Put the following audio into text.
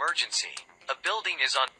emergency. A building is on